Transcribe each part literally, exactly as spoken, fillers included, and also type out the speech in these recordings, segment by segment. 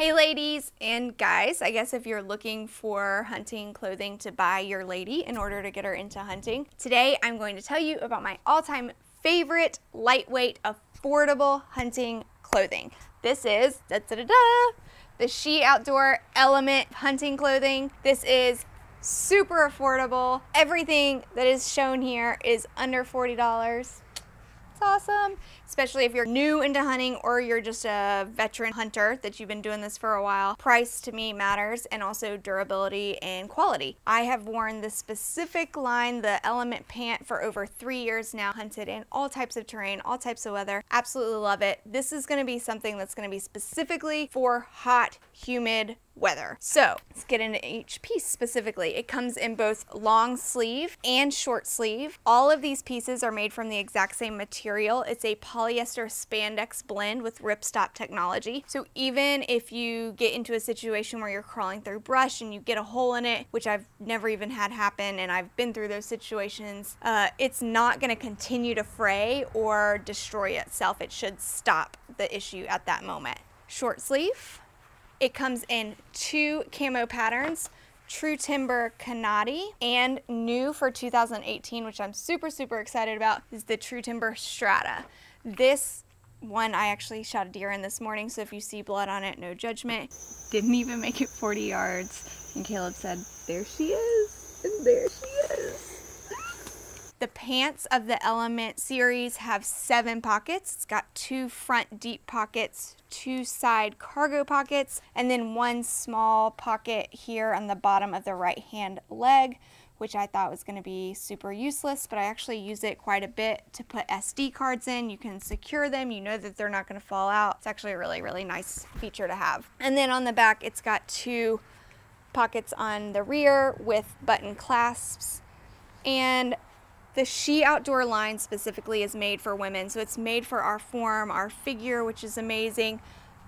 Hey ladies and guys, I guess if you're looking for hunting clothing to buy your lady in order to get her into hunting, today I'm going to tell you about my all-time favorite lightweight affordable hunting clothing. This is da, da, da, da, the She Outdoor Element hunting clothing. This is super affordable. Everything that is shown here is under forty dollars. Awesome, especially if you're new into hunting or you're just a veteran hunter that you've been doing this for a while. Price to me matters, and also durability and quality. I have worn this specific line, the Element pant, for over three years now, hunted in all types of terrain, all types of weather. Absolutely love it. This is going to be something that's going to be specifically for hot, humid weather. So let's get into each piece specifically. It comes in both long sleeve and short sleeve. All of these pieces are made from the exact same material. It's a polyester spandex blend with ripstop technology. So even if you get into a situation where you're crawling through brush and you get a hole in it, which I've never even had happen, and I've been through those situations, uh, it's not going to continue to fray or destroy itself. It should stop the issue at that moment. Short sleeve. It comes in two camo patterns, True Timber Kanati, and new for two thousand eighteen, which I'm super, super excited about, is the True Timber Strata. This one, I actually shot a deer in this morning, so if you see blood on it, no judgment. Didn't even make it forty yards, and Caleb said, there she is, and there she is. The pants of the Element series have seven pockets. It's got two front deep pockets, two side cargo pockets, and then one small pocket here on the bottom of the right hand leg, which I thought was going to be super useless, but I actually use it quite a bit to put S D cards in. You can secure them. You know that they're not going to fall out. It's actually a really, really nice feature to have. And then on the back, it's got two pockets on the rear with button clasps. And the She Outdoor line specifically is made for women, so it's made for our form, our figure, which is amazing.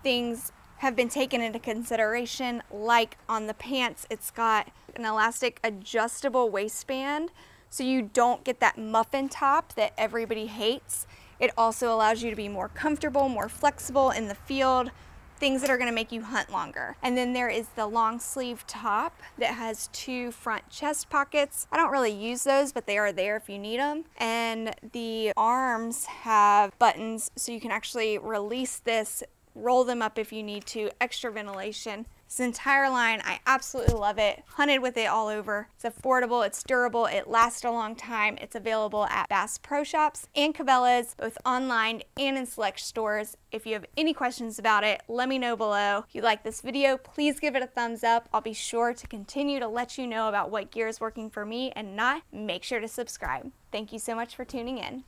Things have been taken into consideration, like on the pants, it's got an elastic adjustable waistband, so you don't get that muffin top that everybody hates. It also allows you to be more comfortable, more flexible in the field, things that are going to make you hunt longer. And then there is the long sleeve top that has two front chest pockets. I don't really use those, but they are there if you need them. And the arms have buttons, so you can actually release this, roll them up if you need to, extra ventilation. This entire line, I absolutely love it. Hunted with it all over. It's affordable, it's durable, it lasts a long time. It's available at Bass Pro Shops and Cabela's, both online and in select stores. If you have any questions about it, let me know below. If you like this video, please give it a thumbs up. I'll be sure to continue to let you know about what gear is working for me and not. Make sure to subscribe. Thank you so much for tuning in.